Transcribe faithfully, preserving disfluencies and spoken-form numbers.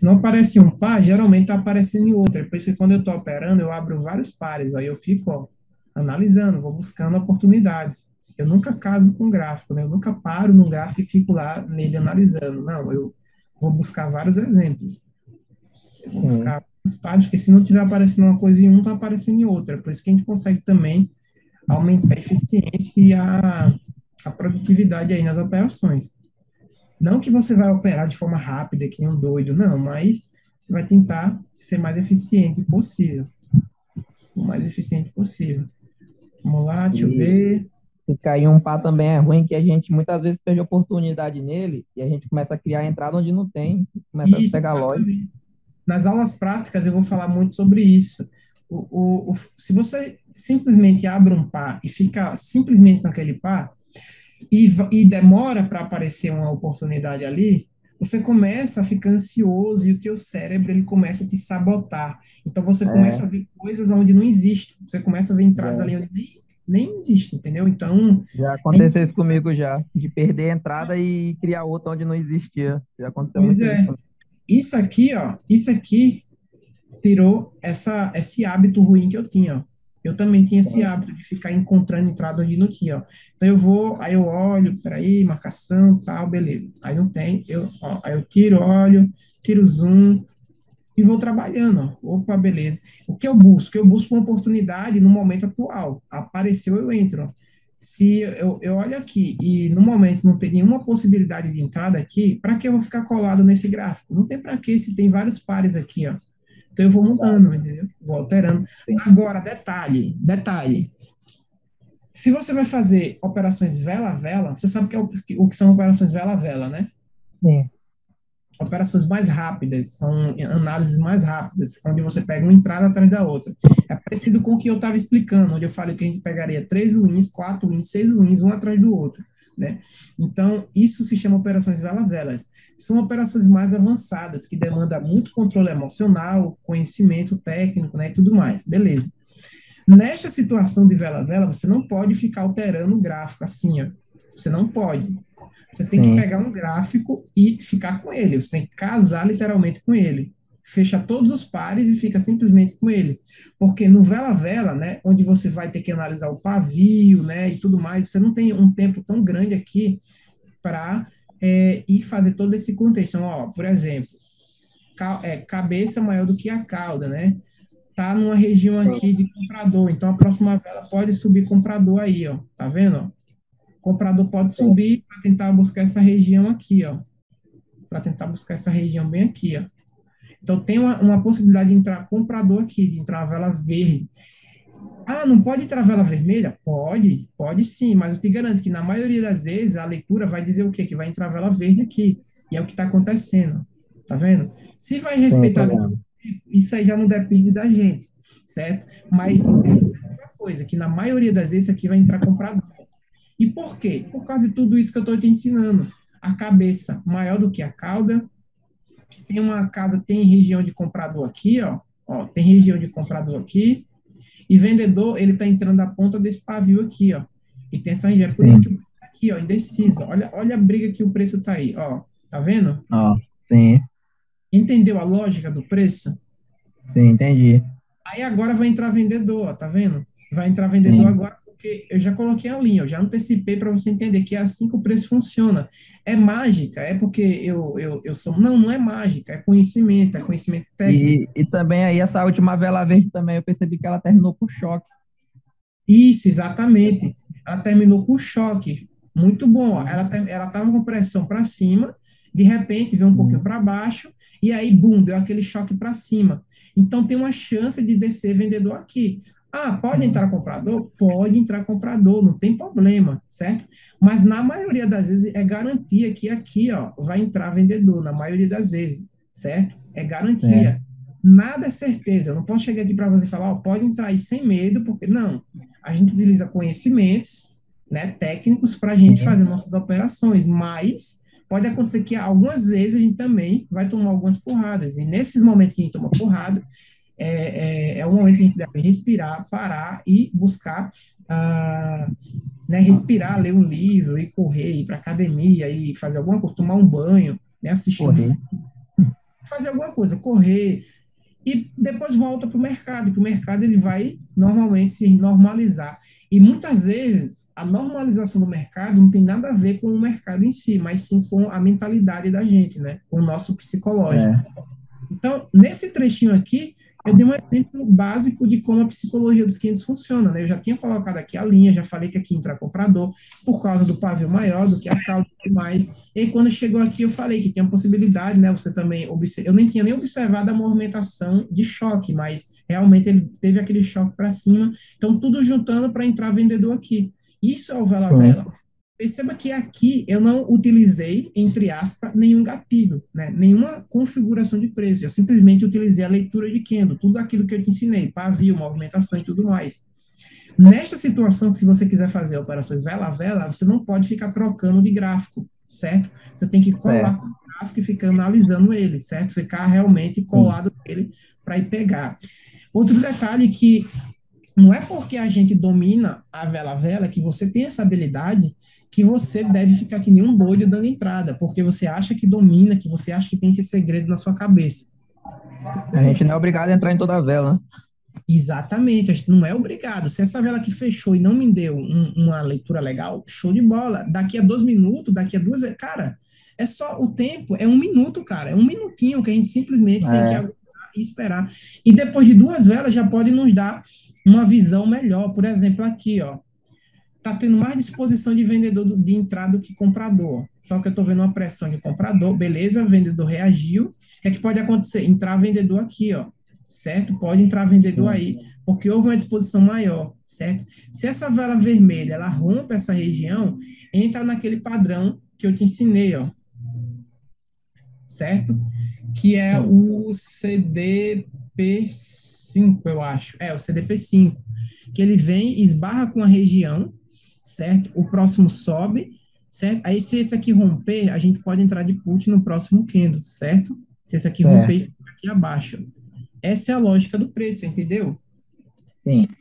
Se não aparece um par, geralmente está aparecendo em outro. É por isso que quando eu estou operando, eu abro vários pares. Aí eu fico ó, analisando, vou buscando oportunidades. Eu nunca caso com gráfico, né? Eu nunca paro num gráfico e fico lá nele analisando. Não, eu vou buscar vários exemplos. Eu vou Sim. buscar vários pares, porque se não tiver aparecendo uma coisa em um, está aparecendo em outra. Por isso que a gente consegue também aumentar a eficiência e a, a produtividade aí nas operações. Não que você vai operar de forma rápida, que nem um doido, não, mas você vai tentar ser mais eficiente possível. O mais eficiente possível. Vamos lá, deixa eu ver. Se cair um par também é ruim, que a gente muitas vezes perde oportunidade nele e a gente começa a criar a entrada onde não tem, começa isso, a pegar lógica. Nas aulas práticas eu vou falar muito sobre isso. O, o, o, se você simplesmente abre um par e fica simplesmente naquele par, E, e demora para aparecer uma oportunidade ali, você começa a ficar ansioso e o teu cérebro ele começa a te sabotar. Então, você é. começa a ver coisas onde não existe. Você começa a ver entradas é. ali onde nem, nem existe, entendeu? Então... Já aconteceu é... isso comigo já, de perder a entrada e criar outra onde não existia. Já aconteceu pois muito é. isso. Isso aqui, ó, isso aqui tirou essa, esse hábito ruim que eu tinha, ó. Eu também tinha esse hábito de ficar encontrando entrada onde não tinha, ó. Então eu vou, aí eu olho, peraí, marcação, tal, beleza. Aí não tem, eu, ó, aí eu tiro, olho, tiro zoom e vou trabalhando, ó. Opa, beleza. O que eu busco? Eu busco uma oportunidade no momento atual. Apareceu, eu entro, ó. Se eu, eu olho aqui e no momento não tem nenhuma possibilidade de entrada aqui, para que eu vou ficar colado nesse gráfico? Não tem para que, se tem vários pares aqui, ó. Então, eu vou mudando, entendeu? Vou alterando. Agora, detalhe, detalhe. Se você vai fazer operações vela a vela, você sabe o que são operações vela a vela, né? Sim. Operações mais rápidas, são análises mais rápidas, onde você pega uma entrada atrás da outra. É parecido com o que eu estava explicando, onde eu falei que a gente pegaria três wins, quatro wins, seis wins, um atrás do outro, né? Então, isso se chama operações vela-velas. São operações mais avançadas, que demandam muito controle emocional, conhecimento técnico, né, e tudo mais. Beleza. Nesta situação de vela-vela, você não pode ficar alterando o gráfico assim, ó. Você não pode. Você tem Sim. que pegar um gráfico e ficar com ele. Você tem que casar literalmente com ele. Fecha todos os pares e fica simplesmente com ele. Porque no vela-vela, né, onde você vai ter que analisar o pavio, né, e tudo mais, você não tem um tempo tão grande aqui para é, ir fazer todo esse contexto. Então, ó, por exemplo, ca é, cabeça maior do que a cauda, né? Tá numa região aqui de comprador, então a próxima vela pode subir comprador aí, ó. Tá vendo? O comprador pode subir para tentar buscar essa região aqui, ó. Para tentar buscar essa região bem aqui, ó. Então, tem uma, uma possibilidade de entrar comprador aqui, de entrar a vela verde. Ah, não pode entrar a vela vermelha? Pode, pode sim, mas eu te garanto que na maioria das vezes a leitura vai dizer o quê? Que vai entrar a vela verde aqui. E é o que está acontecendo, tá vendo? Se vai respeitar, sim, tá, isso aí já não depende da gente, certo? Mas essa é uma coisa, que na maioria das vezes aqui vai entrar comprador. E por quê? Por causa de tudo isso que eu estou te ensinando. A cabeça maior do que a cauda, tem uma casa, tem região de comprador aqui, ó, ó, tem região de comprador aqui, e vendedor, ele tá entrando na ponta desse pavio aqui, ó, e tem essa região, por isso que tá aqui, ó, indeciso, olha, olha a briga que o preço tá aí, ó, tá vendo? Ó, sim. Entendeu a lógica do preço? Sim, entendi. Aí agora vai entrar vendedor, ó, tá vendo? Vai entrar vendedor sim. agora, porque eu já coloquei a linha, eu já antecipei para você entender que é assim que o preço funciona. É mágica, é porque eu, eu, eu sou... Não, não é mágica, é conhecimento, é conhecimento técnico. E, e também aí essa última vela verde também, eu percebi que ela terminou com choque. Isso, exatamente. Ela terminou com choque. Muito bom, ó. Ela estava com pressão para cima, de repente veio um pouquinho para baixo, e aí, bum, deu aquele choque para cima. Então tem uma chance de descer vendedor aqui. Ah, pode entrar comprador? Pode entrar comprador, não tem problema, certo? Mas na maioria das vezes é garantia que aqui, ó, vai entrar vendedor, na maioria das vezes, certo? É garantia. É. Nada é certeza, eu não posso chegar aqui para você e falar, ó, pode entrar aí sem medo, porque não. A gente utiliza conhecimentos, né, técnicos para a gente é. fazer nossas operações, mas pode acontecer que algumas vezes a gente também vai tomar algumas porradas, e nesses momentos que a gente toma porrada, É, é, é um momento que a gente deve respirar, parar e buscar, ah, né, respirar, ler um livro, ir correr, ir para academia, ir fazer alguma coisa, tomar um banho, né, assistir. Correr. fazer alguma coisa, correr, e depois volta para o mercado, que o mercado ele vai normalmente se normalizar. E muitas vezes a normalização do mercado não tem nada a ver com o mercado em si, mas sim com a mentalidade da gente, né? Com o nosso psicológico. É. Então, nesse trechinho aqui, eu dei um exemplo básico de como a psicologia dos clientes funciona, né? Eu já tinha colocado aqui a linha, já falei que aqui entra comprador por causa do pavio maior do que a cauda e tudo mais. E aí, quando chegou aqui, eu falei que tem uma possibilidade, né? Você também observa... Eu nem tinha nem observado a movimentação de choque, mas realmente ele teve aquele choque para cima. Então, tudo juntando para entrar vendedor aqui. Isso é o vela-vela. Perceba que aqui eu não utilizei, entre aspas, nenhum gatilho, né? Nenhuma configuração de preço. Eu simplesmente utilizei a leitura de Kendo, tudo aquilo que eu te ensinei, pavio, movimentação e tudo mais. Nesta situação, se você quiser fazer operações vela-vela, você não pode ficar trocando de gráfico, certo? Você tem que colar com o gráfico e ficar analisando ele, certo? Ficar realmente colado nele para ir pegar. Outro detalhe que... Não é porque a gente domina a vela-vela, que você tem essa habilidade, que você deve ficar que nem um doido dando entrada, porque você acha que domina, que você acha que tem esse segredo na sua cabeça. A gente não é obrigado a entrar em toda a vela. Exatamente, a gente não é obrigado. Se essa vela aqui fechou e não me deu um, uma leitura legal, show de bola. Daqui a dois minutos, daqui a duas... Cara, é só o tempo, é um minuto, cara. É um minutinho que a gente simplesmente é. tem que aguardar e esperar. E depois de duas velas já pode nos dar... uma visão melhor. Por exemplo, aqui, ó, tá tendo mais disposição de vendedor do, de entrada do que comprador. Só que eu tô vendo uma pressão de comprador, beleza, vendedor reagiu. O que é que pode acontecer? Entrar vendedor aqui, ó, certo? Pode entrar vendedor aí, porque houve uma disposição maior, certo? Se essa vela vermelha, ela rompe essa região, entra naquele padrão que eu te ensinei, ó, certo? Que é o C D P cinco, eu acho. É, o C D P cinco. Que ele vem, esbarra com a região, certo? O próximo sobe, certo? Aí, se esse aqui romper, a gente pode entrar de put no próximo Kendo, certo? Se esse aqui é. romper, fica aqui abaixo. Essa é a lógica do preço, entendeu? Sim.